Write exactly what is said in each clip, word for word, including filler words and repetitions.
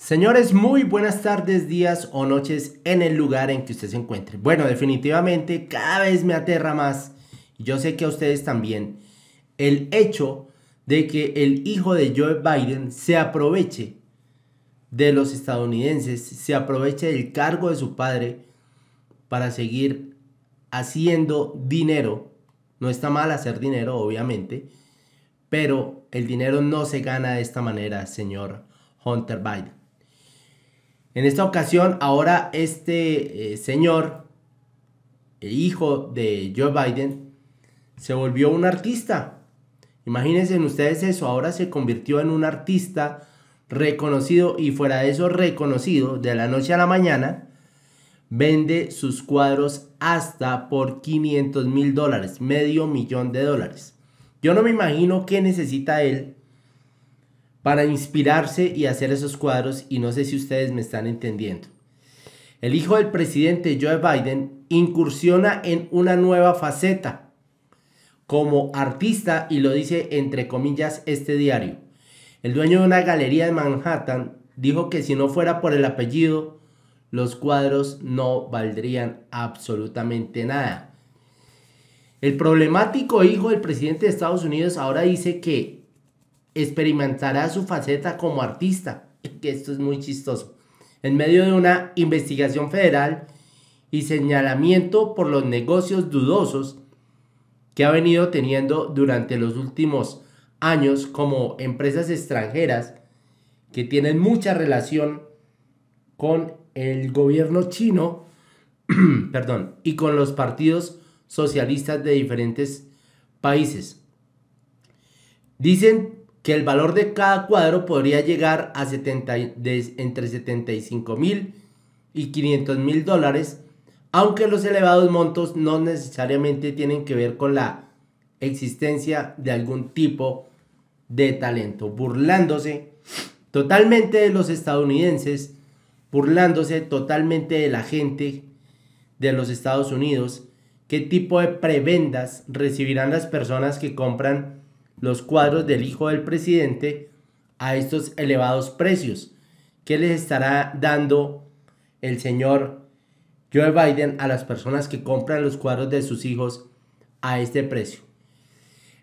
Señores, muy buenas tardes, días o noches en el lugar en que usted se encuentre. Bueno, definitivamente cada vez me aterra más, y yo sé que a ustedes también, el hecho de que el hijo de Joe Biden se aproveche de los estadounidenses, se aproveche del cargo de su padre para seguir haciendo dinero. No está mal hacer dinero, obviamente, pero el dinero no se gana de esta manera, señor Hunter Biden. En esta ocasión, ahora este eh, señor, el hijo de Joe Biden, se volvió un artista. Imagínense ustedes eso, ahora se convirtió en un artista reconocido y fuera de eso reconocido. De la noche a la mañana, vende sus cuadros hasta por quinientos mil dólares, medio millón de dólares. Yo no me imagino qué necesita él para inspirarse y hacer esos cuadros, y no sé si ustedes me están entendiendo. El hijo del presidente Joe Biden incursiona en una nueva faceta como artista, y lo dice entre comillas este diario. El dueño de una galería de Manhattan dijo que si no fuera por el apellido, los cuadros no valdrían absolutamente nada. El problemático hijo del presidente de Estados Unidos ahora dice que experimentará su faceta como artista, que esto es muy chistoso, en medio de una investigación federal y señalamiento por los negocios dudosos que ha venido teniendo durante los últimos años como empresas extranjeras que tienen mucha relación con el gobierno chino perdón, y con los partidos socialistas de diferentes países. Dicen que el valor de cada cuadro podría llegar a setenta, de, entre setenta y cinco mil y quinientos mil dólares, aunque los elevados montos no necesariamente tienen que ver con la existencia de algún tipo de talento, burlándose totalmente de los estadounidenses, burlándose totalmente de la gente de los Estados Unidos. ¿Qué tipo de prebendas recibirán las personas que compran los cuadros del hijo del presidente a estos elevados precios? ¿Qué les estará dando el señor Joe Biden a las personas que compran los cuadros de sus hijos a este precio?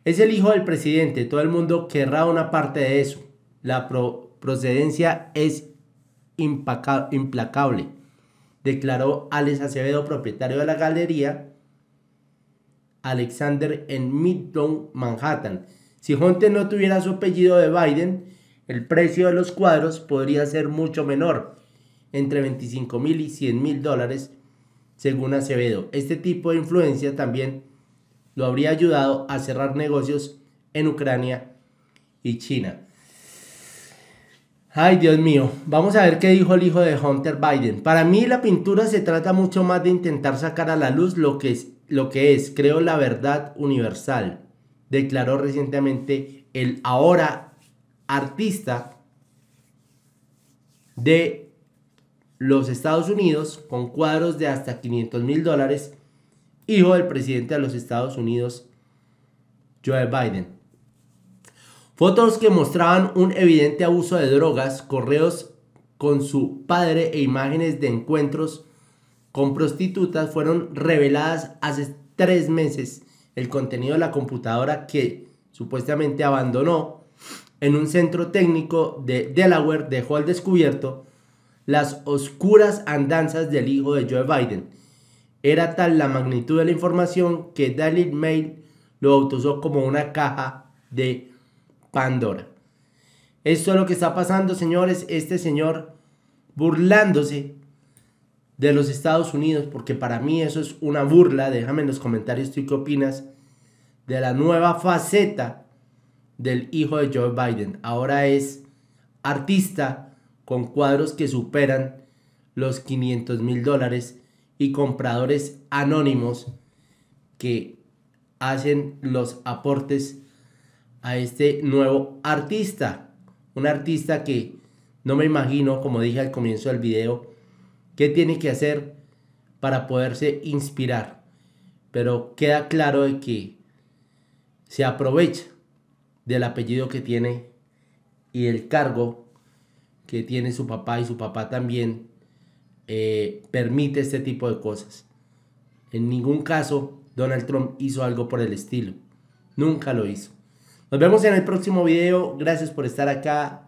Es el hijo del presidente, todo el mundo querrá una parte de eso. La pro procedencia es implacable, declaró Alex Acevedo, propietario de la galería Alexander en Midtown, Manhattan. Si Hunter no tuviera su apellido de Biden, el precio de los cuadros podría ser mucho menor, entre veinticinco mil y cien mil dólares, según Acevedo. Este tipo de influencia también lo habría ayudado a cerrar negocios en Ucrania y China. Ay, Dios mío, vamos a ver qué dijo el hijo de Hunter Biden. Para mí la pintura se trata mucho más de intentar sacar a la luz lo que es, lo que es, creo, la verdad universal, declaró recientemente el ahora artista de los Estados Unidos con cuadros de hasta quinientos mil dólares, hijo del presidente de los Estados Unidos, Joe Biden. Fotos que mostraban un evidente abuso de drogas, correos con su padre e imágenes de encuentros con prostitutas fueron reveladas hace tres meses. El contenido de la computadora que supuestamente abandonó en un centro técnico de Delaware dejó al descubierto las oscuras andanzas del hijo de Joe Biden. Era tal la magnitud de la información que Daily Mail lo bautizó como una caja de Pandora. Esto es lo que está pasando, señores. Este señor burlándose de los Estados Unidos, porque para mí eso es una burla. Déjame en los comentarios tú qué opinas de la nueva faceta del hijo de Joe Biden. Ahora es artista con cuadros que superan los quinientos mil dólares y compradores anónimos que hacen los aportes a este nuevo artista. Un artista que no me imagino, como dije al comienzo del video, ¿qué tiene que hacer para poderse inspirar? Pero queda claro de que se aprovecha del apellido que tiene y el cargo que tiene su papá, y su papá también eh, permite este tipo de cosas. En ningún caso Donald Trump hizo algo por el estilo. Nunca lo hizo. Nos vemos en el próximo video. Gracias por estar acá.